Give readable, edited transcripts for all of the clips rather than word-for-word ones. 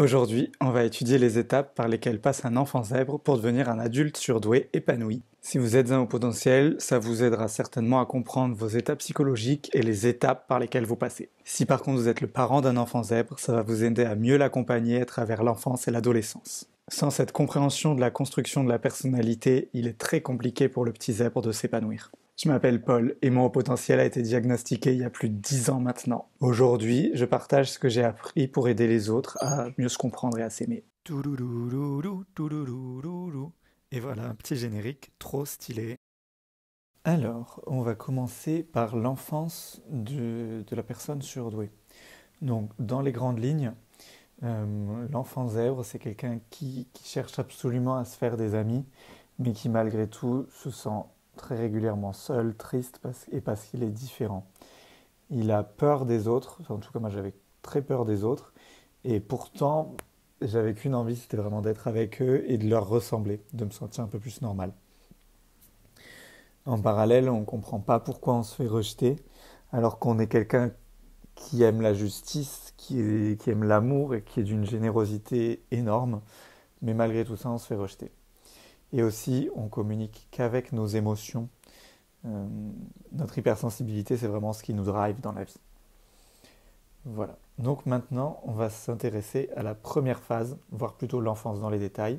Aujourd'hui, on va étudier les étapes par lesquelles passe un enfant zèbre pour devenir un adulte surdoué épanoui. Si vous êtes un haut potentiel, ça vous aidera certainement à comprendre vos états psychologiques et les étapes par lesquelles vous passez. Si par contre vous êtes le parent d'un enfant zèbre, ça va vous aider à mieux l'accompagner à travers l'enfance et l'adolescence. Sans cette compréhension de la construction de la personnalité, il est très compliqué pour le petit zèbre de s'épanouir. Je m'appelle Paul et mon haut potentiel a été diagnostiqué il y a plus de 10 ans maintenant. Aujourd'hui, je partage ce que j'ai appris pour aider les autres à mieux se comprendre et à s'aimer. Et voilà un petit générique trop stylé. Alors, on va commencer par l'enfance de la personne surdouée. Donc, dans les grandes lignes, l'enfant zèbre, c'est quelqu'un qui cherche absolument à se faire des amis, mais qui malgré tout se sent très régulièrement seul, triste, parce qu'il est différent. Il a peur des autres, enfin, en tout cas moi j'avais très peur des autres, et pourtant j'avais qu'une envie, c'était vraiment d'être avec eux et de leur ressembler, de me sentir un peu plus normal. En parallèle, on ne comprend pas pourquoi on se fait rejeter, alors qu'on est quelqu'un qui aime la justice, qui aime l'amour et qui est d'une générosité énorme, mais malgré tout ça, on se fait rejeter. Et aussi, on communique qu'avec nos émotions. Notre hypersensibilité, c'est vraiment ce qui nous drive dans la vie. Voilà. Donc maintenant, on va s'intéresser à la première phase, voire plutôt l'enfance dans les détails,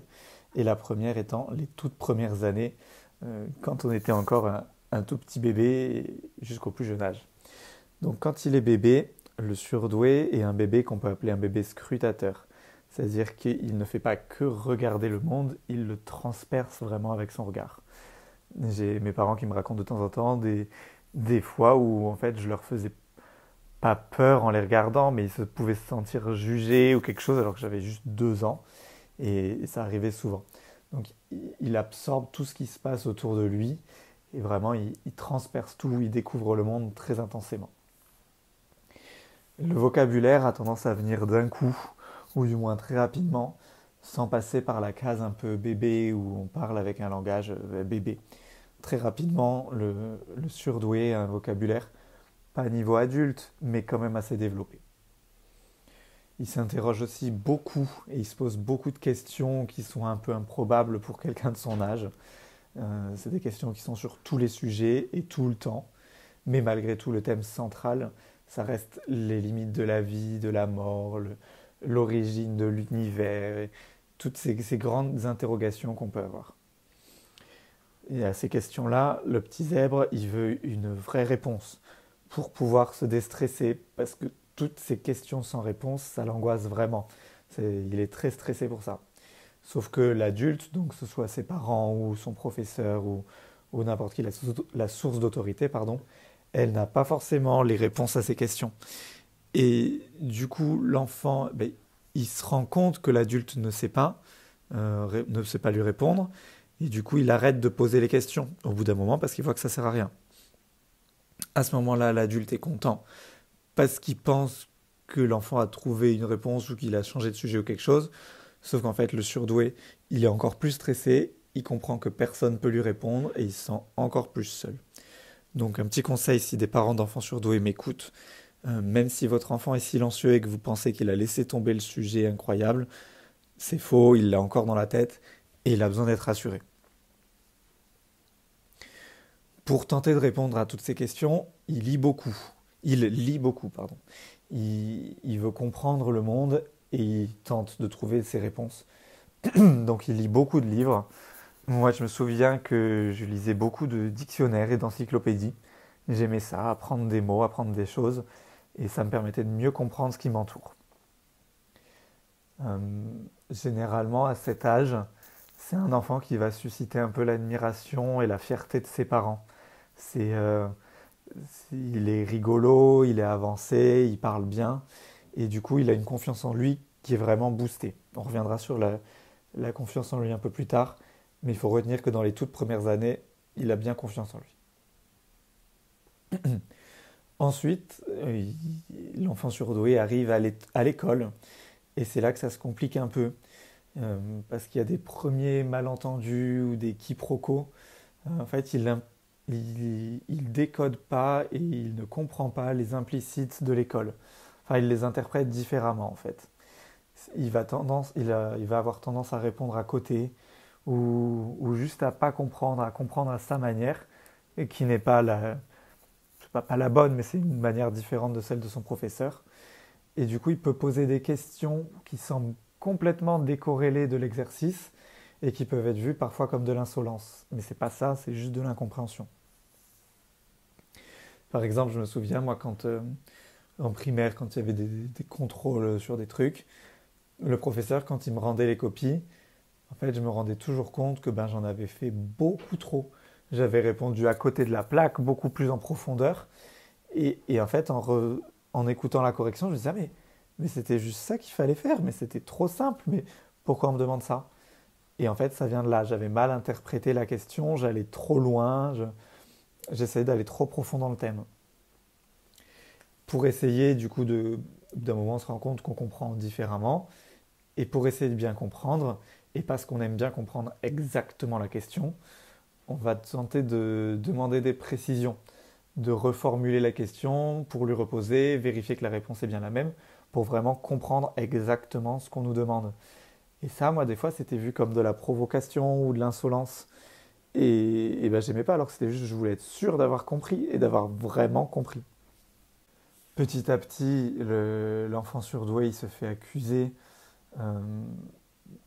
et la première étant les toutes premières années, quand on était encore un tout petit bébé jusqu'au plus jeune âge. Donc quand il est bébé, le surdoué est un bébé qu'on peut appeler un bébé scrutateur. C'est-à-dire qu'il ne fait pas que regarder le monde, il le transperce vraiment avec son regard. J'ai mes parents qui me racontent de temps en temps des fois où en fait je leur faisais pas peur en les regardant, mais ils pouvaient se sentir jugés ou quelque chose alors que j'avais juste 2 ans et ça arrivait souvent. Donc il absorbe tout ce qui se passe autour de lui. Et vraiment, il transperce tout, il découvre le monde très intensément. Le vocabulaire a tendance à venir d'un coup, ou du moins très rapidement, sans passer par la case un peu bébé, où on parle avec un langage bébé. Très rapidement, le surdoué a un vocabulaire, pas à niveau adulte, mais quand même assez développé. Il s'interroge aussi beaucoup, et il se pose beaucoup de questions qui sont un peu improbables pour quelqu'un de son âge. C'est des questions qui sont sur tous les sujets et tout le temps, mais malgré tout le thème central, ça reste les limites de la vie, de la mort, l'origine de l'univers, et toutes ces grandes interrogations qu'on peut avoir. Et à ces questions-là, le petit zèbre, il veut une vraie réponse pour pouvoir se déstresser, parce que toutes ces questions sans réponse, ça l'angoisse vraiment. Il est très stressé pour ça. Sauf que l'adulte, donc que ce soit ses parents ou son professeur ou n'importe qui, la source d'autorité, elle n'a pas forcément les réponses à ces questions. Et du coup, l'enfant, il se rend compte que l'adulte ne sait pas lui répondre. Et du coup, il arrête de poser les questions au bout d'un moment parce qu'il voit que ça ne sert à rien. À ce moment-là, l'adulte est content parce qu'il pense que l'enfant a trouvé une réponse ou qu'il a changé de sujet ou quelque chose. Sauf qu'en fait, le surdoué, il est encore plus stressé, il comprend que personne ne peut lui répondre et il se sent encore plus seul. Donc un petit conseil, si des parents d'enfants surdoués m'écoutent, même si votre enfant est silencieux et que vous pensez qu'il a laissé tomber le sujet incroyable, c'est faux, il l'a encore dans la tête et il a besoin d'être rassuré. Pour tenter de répondre à toutes ces questions, il lit beaucoup. Il veut comprendre le monde et il tente de trouver ses réponses. Donc il lit beaucoup de livres. Moi, je me souviens que je lisais beaucoup de dictionnaires et d'encyclopédies. J'aimais ça, apprendre des mots, apprendre des choses, et ça me permettait de mieux comprendre ce qui m'entoure. Généralement, à cet âge, c'est un enfant qui va susciter un peu l'admiration et la fierté de ses parents. Il est rigolo, il est avancé, il parle bien. Et du coup, il a une confiance en lui qui est vraiment boostée. On reviendra sur la confiance en lui un peu plus tard, mais il faut retenir que dans les toutes premières années, il a bien confiance en lui. Ensuite, l'enfant surdoué arrive à l'école, et c'est là que ça se complique un peu, parce qu'il y a des premiers malentendus ou des quiproquos. En fait, il décode pas et il ne comprend pas les implicites de l'école. Enfin, il les interprète différemment en fait. il va avoir tendance à répondre à côté ou juste à pas comprendre, à comprendre à sa manière et qui n'est pas la bonne, mais c'est une manière différente de celle de son professeur. Et du coup, il peut poser des questions qui semblent complètement décorrélées de l'exercice et qui peuvent être vues parfois comme de l'insolence. Mais c'est pas ça, c'est juste de l'incompréhension. Par exemple, je me souviens, moi, quand en primaire, quand il y avait des contrôles sur des trucs, le professeur, quand il me rendait les copies, en fait, je me rendais toujours compte que j'en avais fait beaucoup trop. J'avais répondu à côté de la plaque, beaucoup plus en profondeur. Et en fait, en écoutant la correction, je me disais ah, mais c'était juste ça qu'il fallait faire, mais c'était trop simple, mais pourquoi on me demande ça? Et en fait, ça vient de là. J'avais mal interprété la question, j'allais trop loin, j'essayais d'aller trop profond dans le thème. Pour essayer, du coup, d'un moment, on se rend compte qu'on comprend différemment. Et pour essayer de bien comprendre, et parce qu'on aime bien comprendre exactement la question, on va tenter de demander des précisions, de reformuler la question pour lui reposer, vérifier que la réponse est bien la même, pour vraiment comprendre exactement ce qu'on nous demande. Et ça, moi, des fois, c'était vu comme de la provocation ou de l'insolence. Et j'aimais pas, alors que c'était juste je voulais être sûr d'avoir compris et d'avoir vraiment compris. Petit à petit, l'enfant surdoué, il se fait accuser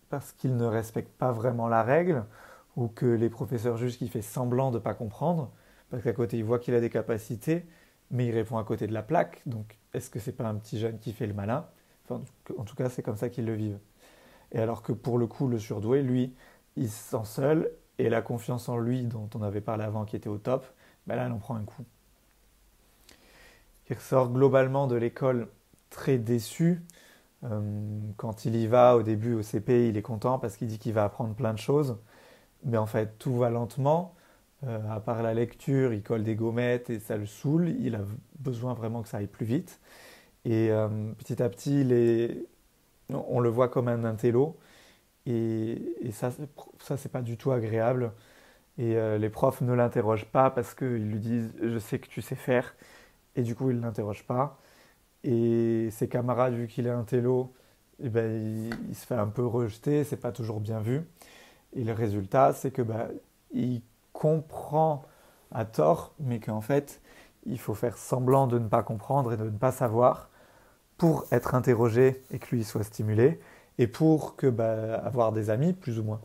parce qu'il ne respecte pas vraiment la règle, ou que les professeurs jugent qu'il fait semblant de ne pas comprendre, parce qu'à côté, ils voient qu'il a des capacités, mais il répond à côté de la plaque. Donc, est-ce que ce n'est pas un petit jeune qui fait le malin? Enfin, en tout cas, c'est comme ça qu'ils le vivent. Et alors que pour le coup, le surdoué, lui, il se sent seul, et la confiance en lui, dont on avait parlé avant, qui était au top, là, elle en prend un coup. Il ressort globalement de l'école très déçu. Quand il y va au début, au CP, il est content parce qu'il dit qu'il va apprendre plein de choses. Mais en fait, tout va lentement. À part la lecture, il colle des gommettes et ça le saoule. Il a besoin vraiment que ça aille plus vite. Et petit à petit, on le voit comme un intello. Et ça, c'est pas du tout agréable. Et les profs ne l'interrogent pas parce qu'ils lui disent « je sais que tu sais faire ». Et du coup, ils ne l'interrogent pas. Et ses camarades, vu qu'il est un télo, il se fait un peu rejeter, c'est pas toujours bien vu. Et le résultat, c'est que il comprend à tort, mais qu'en fait, il faut faire semblant de ne pas comprendre et de ne pas savoir pour être interrogé et que lui soit stimulé, et pour que avoir des amis, plus ou moins.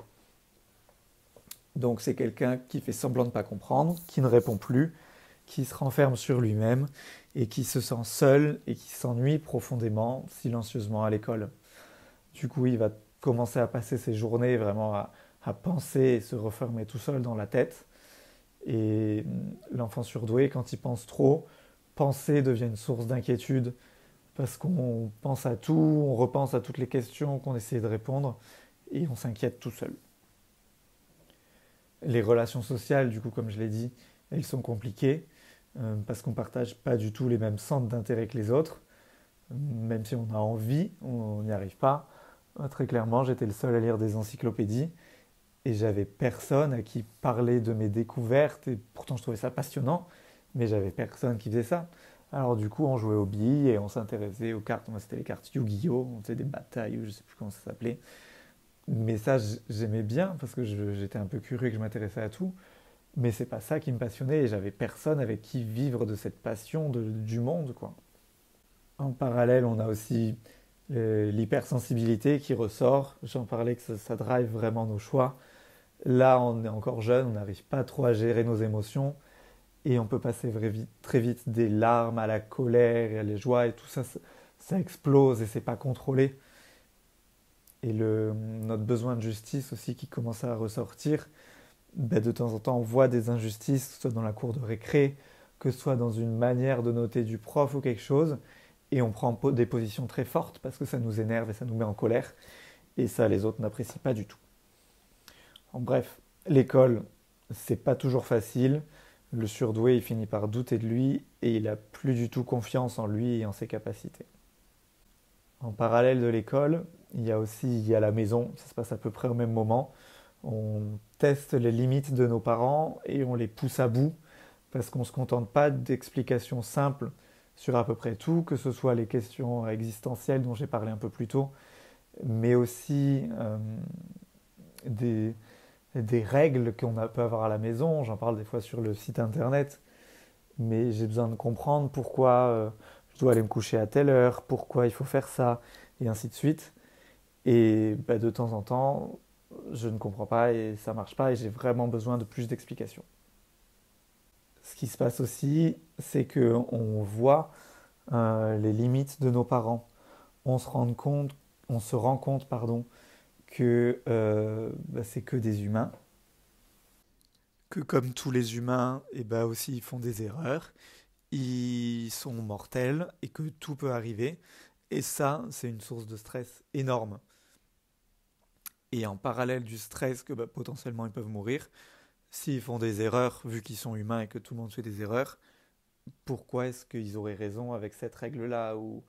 Donc, c'est quelqu'un qui fait semblant de ne pas comprendre, qui ne répond plus, qui se renferme sur lui-même et qui se sent seul et qui s'ennuie profondément, silencieusement à l'école. Du coup, il va commencer à passer ses journées vraiment à penser et se refermer tout seul dans la tête. Et l'enfant surdoué, quand il pense trop, penser devient une source d'inquiétude parce qu'on pense à tout, on repense à toutes les questions qu'on essayait de répondre et on s'inquiète tout seul. Les relations sociales, du coup, comme je l'ai dit, elles sont compliquées. Parce qu'on ne partage pas du tout les mêmes centres d'intérêt que les autres. Même si on a envie, on n'y arrive pas. Très clairement, j'étais le seul à lire des encyclopédies et j'avais personne à qui parler de mes découvertes. Et pourtant, je trouvais ça passionnant, mais j'avais personne qui faisait ça. Alors du coup, on jouait aux billes et on s'intéressait aux cartes. Moi, c'était les cartes Yu-Gi-Oh! On faisait des batailles ou je ne sais plus comment ça s'appelait. Mais ça, j'aimais bien parce que j'étais un peu curieux et que je m'intéressais à tout. Mais c'est pas ça qui me passionnait et j'avais personne avec qui vivre de cette passion du monde, quoi. En parallèle, on a aussi l'hypersensibilité qui ressort. J'en parlais que ça drive vraiment nos choix. Là, on est encore jeune, on n'arrive pas trop à gérer nos émotions et on peut passer très vite des larmes à la colère et à la joie et tout ça, ça explose et c'est pas contrôlé. Et notre besoin de justice aussi qui commence à ressortir. De temps en temps, on voit des injustices, que ce soit dans la cour de récré, que ce soit dans une manière de noter du prof ou quelque chose, et on prend des positions très fortes parce que ça nous énerve et ça nous met en colère, et ça, les autres n'apprécient pas du tout. En bref, l'école, c'est pas toujours facile. Le surdoué, il finit par douter de lui, et il a plus du tout confiance en lui et en ses capacités. En parallèle de l'école, il y a la maison, ça se passe à peu près au même moment. On teste les limites de nos parents et on les pousse à bout parce qu'on ne se contente pas d'explications simples sur à peu près tout, que ce soit les questions existentielles dont j'ai parlé un peu plus tôt, mais aussi des règles qu'on peut avoir à la maison. J'en parle des fois sur le site internet, mais j'ai besoin de comprendre pourquoi je dois aller me coucher à telle heure, pourquoi il faut faire ça, et ainsi de suite. Et bah, de temps en temps, je ne comprends pas et ça ne marche pas et j'ai vraiment besoin de plus d'explications. Ce qui se passe aussi, c'est qu'on voit les limites de nos parents. On se rend compte, que c'est que des humains, que comme tous les humains, et bah aussi ils font des erreurs, ils sont mortels et que tout peut arriver. Et ça, c'est une source de stress énorme. Et en parallèle du stress que potentiellement ils peuvent mourir, s'ils font des erreurs, vu qu'ils sont humains et que tout le monde fait des erreurs, pourquoi est-ce qu'ils auraient raison avec cette règle-là, ou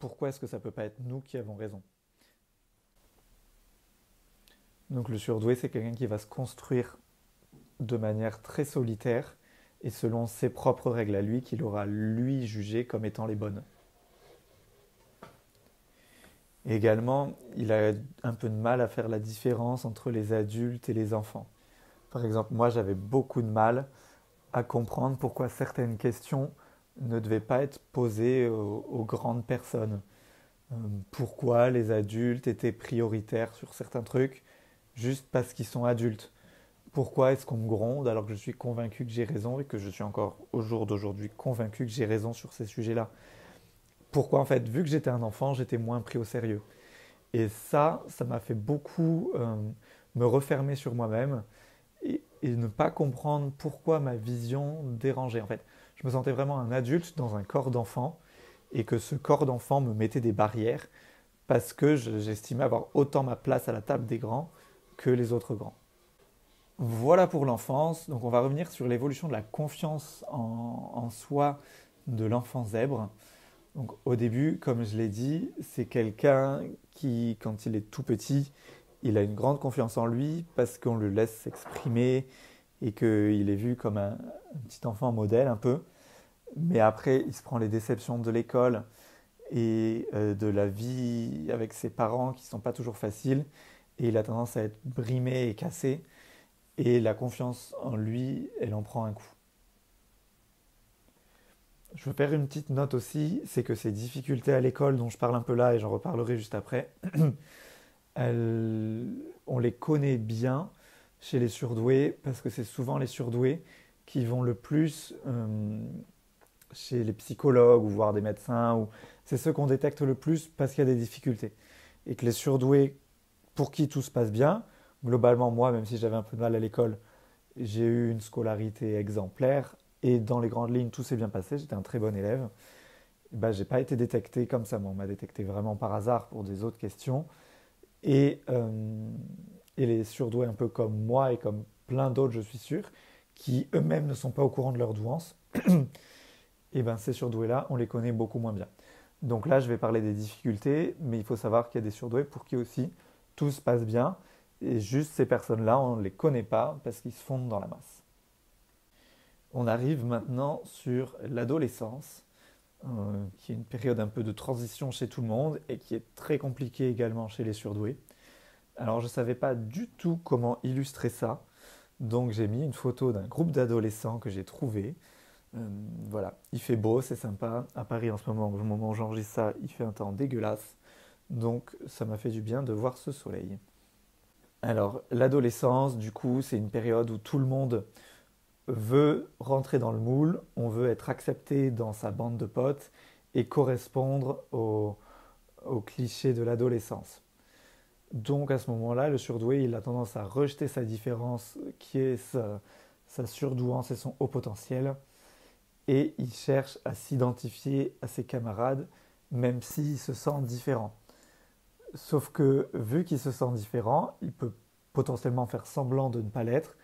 pourquoi est-ce que ça ne peut pas être nous qui avons raison? Donc le surdoué, c'est quelqu'un qui va se construire de manière très solitaire et selon ses propres règles à lui, qu'il aura lui jugé comme étant les bonnes. Et également, il a un peu de mal à faire la différence entre les adultes et les enfants. Par exemple, moi, j'avais beaucoup de mal à comprendre pourquoi certaines questions ne devaient pas être posées aux grandes personnes. Pourquoi les adultes étaient prioritaires sur certains trucs juste parce qu'ils sont adultes? Pourquoi est-ce qu'on me gronde alors que je suis convaincu que j'ai raison et que je suis encore au jour d'aujourd'hui convaincu que j'ai raison sur ces sujets-là? Pourquoi en fait, vu que j'étais un enfant, j'étais moins pris au sérieux? Et ça m'a fait beaucoup me refermer sur moi-même et ne pas comprendre pourquoi ma vision dérangeait. En fait, je me sentais vraiment un adulte dans un corps d'enfant et que ce corps d'enfant me mettait des barrières parce que j'estimais avoir autant ma place à la table des grands que les autres grands. Voilà pour l'enfance. Donc on va revenir sur l'évolution de la confiance en soi de l'enfant zèbre. Donc, au début, comme je l'ai dit, c'est quelqu'un qui, quand il est tout petit, il a une grande confiance en lui parce qu'on le laisse s'exprimer et qu'il est vu comme un petit enfant modèle un peu. Mais après, il se prend les déceptions de l'école et de la vie avec ses parents qui ne sont pas toujours faciles. Et il a tendance à être brimé et cassé. Et la confiance en lui, elle en prend un coup. Je veux faire une petite note aussi, c'est que ces difficultés à l'école dont je parle un peu là et j'en reparlerai juste après, on les connaît bien chez les surdoués parce que c'est souvent les surdoués qui vont le plus chez les psychologues ou voir des médecins. C'est ceux qu'on détecte le plus parce qu'il y a des difficultés. Et que les surdoués pour qui tout se passe bien, globalement moi, même si j'avais un peu de mal à l'école, j'ai eu une scolarité exemplaire. Et dans les grandes lignes, tout s'est bien passé, j'étais un très bon élève. Je n'ai pas été détecté comme ça, mais on m'a détecté vraiment par hasard pour des autres questions. Et les surdoués un peu comme moi et comme plein d'autres, je suis sûr, qui eux-mêmes ne sont pas au courant de leur douance, ces surdoués-là, on les connaît beaucoup moins bien. Donc là, je vais parler des difficultés, mais il faut savoir qu'il y a des surdoués pour qui aussi tout se passe bien. Et juste ces personnes-là, on ne les connaît pas parce qu'ils se fondent dans la masse. On arrive maintenant sur l'adolescence, qui est une période un peu de transition chez tout le monde et qui est très compliquée également chez les surdoués. Alors je ne savais pas du tout comment illustrer ça, donc j'ai mis une photo d'un groupe d'adolescents que j'ai trouvé. Voilà, il fait beau, c'est sympa. À Paris en ce moment, au moment où j'enregistre ça, il fait un temps dégueulasse. Donc ça m'a fait du bien de voir ce soleil. Alors l'adolescence, du coup, c'est une période où tout le monde veut rentrer dans le moule, on veut être accepté dans sa bande de potes et correspondre aux clichés de l'adolescence. Donc à ce moment-là, le surdoué, il a tendance à rejeter sa différence qui est sa surdouance et son haut potentiel, et il cherche à s'identifier à ses camarades même s'il se sent différent. Sauf que vu qu'il se sent différent, il peut potentiellement faire semblant de ne pas l'être,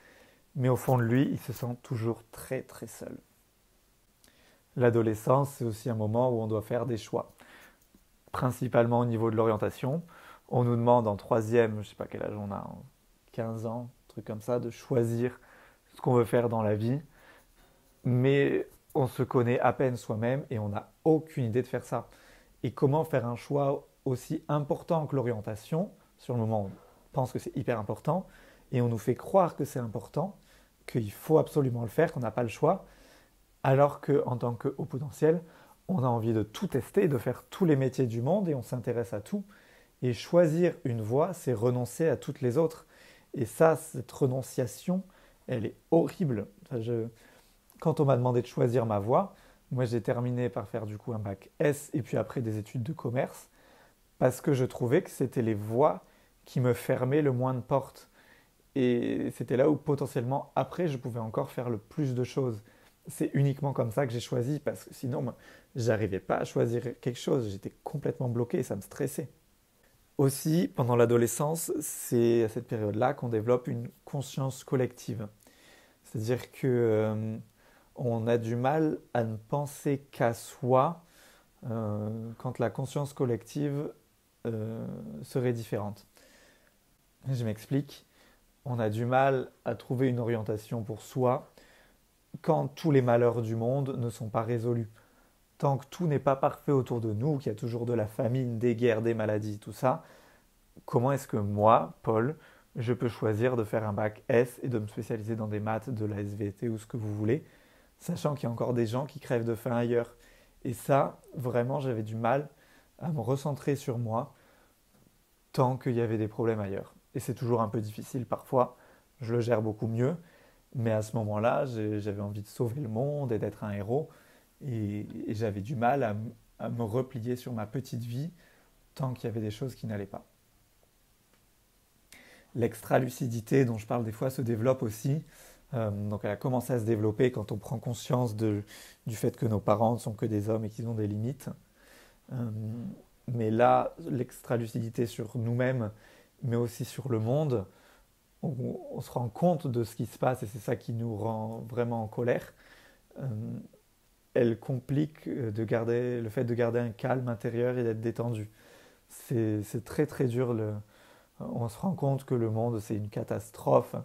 mais au fond de lui, il se sent toujours très très seul. L'adolescence, c'est aussi un moment où on doit faire des choix, principalement au niveau de l'orientation. On nous demande en troisième, je ne sais pas quel âge on a, 15 ans, un truc comme ça, de choisir ce qu'on veut faire dans la vie, mais on se connaît à peine soi-même et on n'a aucune idée de faire ça. Et comment faire un choix aussi important que l'orientation. Sur le moment, on pense que c'est hyper important et on nous fait croire que c'est important, qu'il faut absolument le faire, qu'on n'a pas le choix, alors qu'en tant que haut potentiel, on a envie de tout tester, de faire tous les métiers du monde et on s'intéresse à tout. Et choisir une voie, c'est renoncer à toutes les autres. Et ça, cette renonciation, elle est horrible. Quand on m'a demandé de choisir ma voie, moi j'ai terminé par faire du coup un bac S et puis après des études de commerce parce que je trouvais que c'était les voies qui me fermaient le moins de portes. Et c'était là où potentiellement après je pouvais encore faire le plus de choses. C'est uniquement comme ça que j'ai choisi parce que sinon j'arrivais pas à choisir quelque chose, j'étais complètement bloqué et ça me stressait. Aussi, pendant l'adolescence, c'est à cette période-là qu'on développe une conscience collective. C'est-à-dire que on a du mal à ne penser qu'à soi quand la conscience collective serait différente. Je m'explique. On a du mal à trouver une orientation pour soi quand tous les malheurs du monde ne sont pas résolus. Tant que tout n'est pas parfait autour de nous, qu'il y a toujours de la famine, des guerres, des maladies, tout ça, comment est-ce que moi, Paul, je peux choisir de faire un bac S et de me spécialiser dans des maths, de la SVT ou ce que vous voulez, sachant qu'il y a encore des gens qui crèvent de faim ailleurs. Et ça, vraiment, j'avais du mal à me recentrer sur moi tant qu'il y avait des problèmes ailleurs. Et c'est toujours un peu difficile parfois, je le gère beaucoup mieux, mais à ce moment-là, j'avais envie de sauver le monde et d'être un héros. Et j'avais du mal à me replier sur ma petite vie tant qu'il y avait des choses qui n'allaient pas. L'extra-lucidité dont je parle des fois se développe aussi. Donc elle a commencé à se développer quand on prend conscience du fait que nos parents ne sont que des hommes et qu'ils ont des limites. Mais là, l'extra-lucidité sur nous-mêmes, mais aussi sur le monde, on se rend compte de ce qui se passe et c'est ça qui nous rend vraiment en colère. Elle complique le fait de garder un calme intérieur et d'être détendu. C'est très très dur. On se rend compte que le monde, c'est une catastrophe.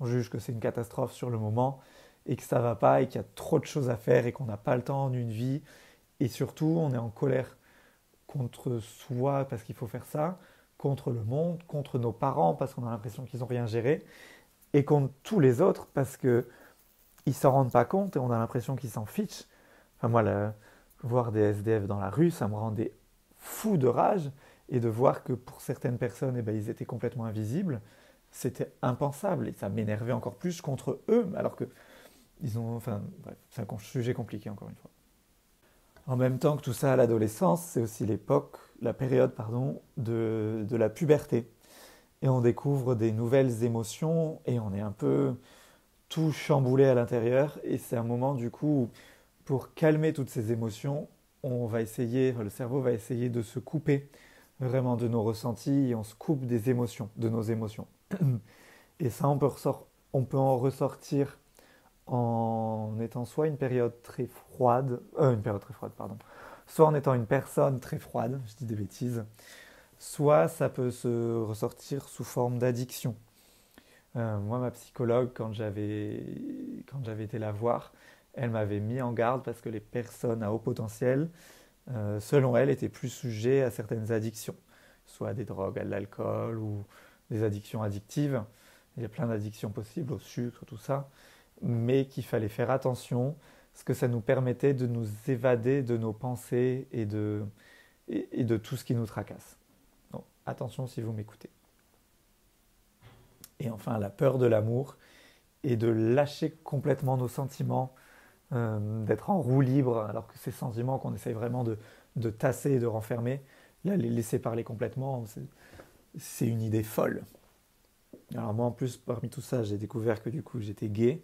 On juge que c'est une catastrophe sur le moment et que ça ne va pas et qu'il y a trop de choses à faire et qu'on n'a pas le temps en une vie. Et surtout, on est en colère contre soi parce qu'il faut faire ça, contre le monde, contre nos parents parce qu'on a l'impression qu'ils n'ont rien géré et contre tous les autres parce qu'ils ne s'en rendent pas compte et on a l'impression qu'ils s'en fichent. Enfin, moi, voir des SDF dans la rue, ça me rendait fou de rage. Et de voir que pour certaines personnes, ils étaient complètement invisibles, c'était impensable. Et ça m'énervait encore plus contre eux, alors que ils ont... Enfin, bref, c'est un sujet compliqué, encore une fois. En même temps que tout ça, à l'adolescence, c'est aussi la période de la puberté. Et on découvre des nouvelles émotions et on est un peu tout chamboulé à l'intérieur. Et c'est un moment, du coup... Pour calmer toutes ces émotions, le cerveau va essayer de se couper vraiment de nos ressentis et on se coupe de nos émotions. Et ça, on peut en ressortir en étant soit une période très froide, soit en étant une personne très froide, je dis des bêtises, soit ça peut se ressortir sous forme d'addiction. Moi, ma psychologue, quand j'avais été la voir, elle m'avait mis en garde parce que les personnes à haut potentiel, selon elle, étaient plus sujettes à certaines addictions, soit à des drogues, à de l'alcool ou des addictions addictives. Il y a plein d'addictions possibles, au sucre, tout ça, mais qu'il fallait faire attention parce que ça nous permettait de nous évader de nos pensées et de tout ce qui nous tracasse. Donc attention si vous m'écoutez. Et enfin, la peur de l'amour et de lâcher complètement nos sentiments, d'être en roue libre, alors que ces sentiments qu'on essaye vraiment de tasser et de renfermer, là, les laisser parler complètement, c'est une idée folle. Alors moi, en plus, parmi tout ça, j'ai découvert que du coup, j'étais gay.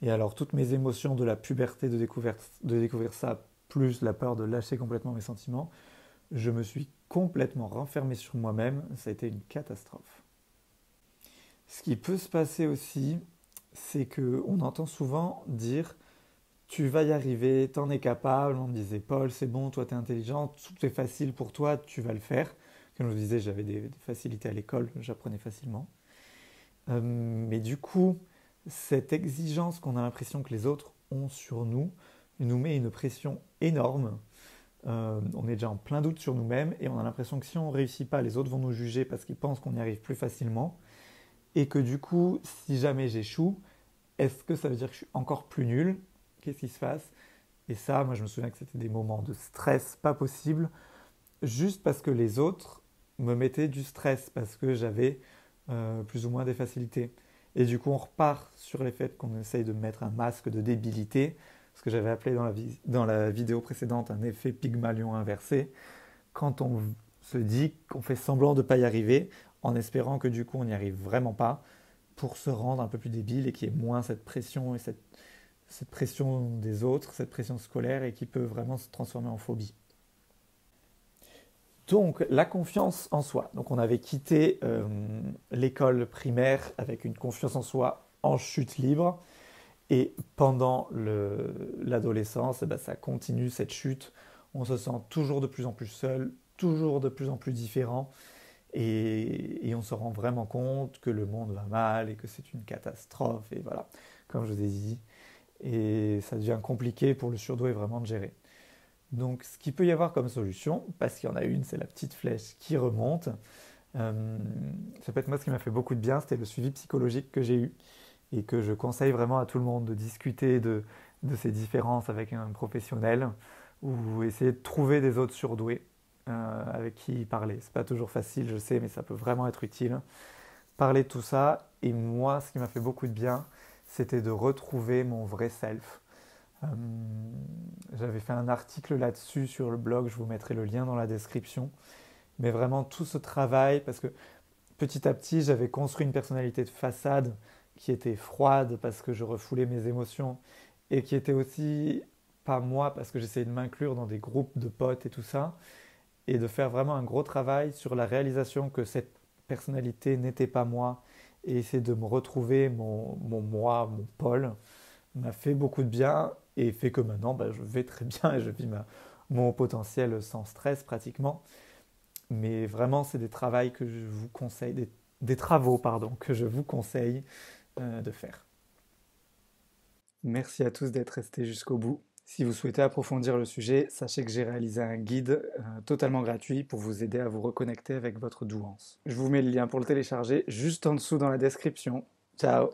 Et alors, toutes mes émotions de la puberté, de découvrir ça, plus la peur de lâcher complètement mes sentiments, je me suis complètement renfermé sur moi-même. Ça a été une catastrophe. Ce qui peut se passer aussi, c'est qu'on entend souvent dire... Tu vas y arriver, t'en es capable. On me disait, Paul, c'est bon, toi, t'es intelligent, tout est facile pour toi, tu vas le faire. Comme je vous disais, j'avais des facilités à l'école, j'apprenais facilement. Mais du coup, cette exigence qu'on a l'impression que les autres ont sur nous, nous met une pression énorme on est déjà en plein doute sur nous-mêmes et on a l'impression que si on ne réussit pas, les autres vont nous juger parce qu'ils pensent qu'on y arrive plus facilement et que du coup, si jamais j'échoue, est-ce que ça veut dire que je suis encore plus nul? Qu'est-ce qui se passe? Et ça, moi je me souviens que c'était des moments de stress pas possible juste parce que les autres me mettaient du stress parce que j'avais plus ou moins des facilités. Et du coup, on repart sur les faits qu'on essaye de mettre un masque de débilité, ce que j'avais appelé dans la vidéo précédente un effet Pygmalion inversé, quand on se dit qu'on fait semblant de ne pas y arriver, en espérant que du coup on n'y arrive vraiment pas, pour se rendre un peu plus débile et qu'il y ait moins cette pression, et cette pression des autres, cette pression scolaire, et qui peut vraiment se transformer en phobie. Donc, la confiance en soi. Donc, on avait quitté l'école primaire avec une confiance en soi en chute libre. Et pendant l'adolescence, ben, ça continue cette chute. On se sent toujours de plus en plus seul, toujours de plus en plus différent. Et on se rend vraiment compte que le monde va mal et que c'est une catastrophe. Et voilà, comme je vous ai dit. Et ça devient compliqué pour le surdoué vraiment de gérer. Donc, ce qu'il peut y avoir comme solution, parce qu'il y en a une, c'est la petite flèche qui remonte. Ça peut être moi ce qui m'a fait beaucoup de bien, c'était le suivi psychologique que j'ai eu et que je conseille vraiment à tout le monde de discuter de ces différences avec un professionnel ou essayer de trouver des autres surdoués avec qui parler. C'est pas toujours facile, je sais, mais ça peut vraiment être utile. Parler de tout ça, et moi, ce qui m'a fait beaucoup de bien, c'était de retrouver mon vrai self. J'avais fait un article là-dessus sur le blog, je vous mettrai le lien dans la description. Mais vraiment tout ce travail, parce que petit à petit, j'avais construit une personnalité de façade qui était froide parce que je refoulais mes émotions et qui était aussi pas moi parce que j'essayais de m'inclure dans des groupes de potes et tout ça. Et de faire vraiment un gros travail sur la réalisation que cette personnalité n'était pas moi et essayer de me retrouver, mon moi, mon Paul, m'a fait beaucoup de bien. Et fait que maintenant, bah, je vais très bien et je vis mon potentiel sans stress pratiquement. Mais vraiment, c'est des travaux que je vous conseille de faire. Merci à tous d'être restés jusqu'au bout. Si vous souhaitez approfondir le sujet, sachez que j'ai réalisé un guide totalement gratuit pour vous aider à vous reconnecter avec votre douance. Je vous mets le lien pour le télécharger juste en dessous dans la description. Ciao!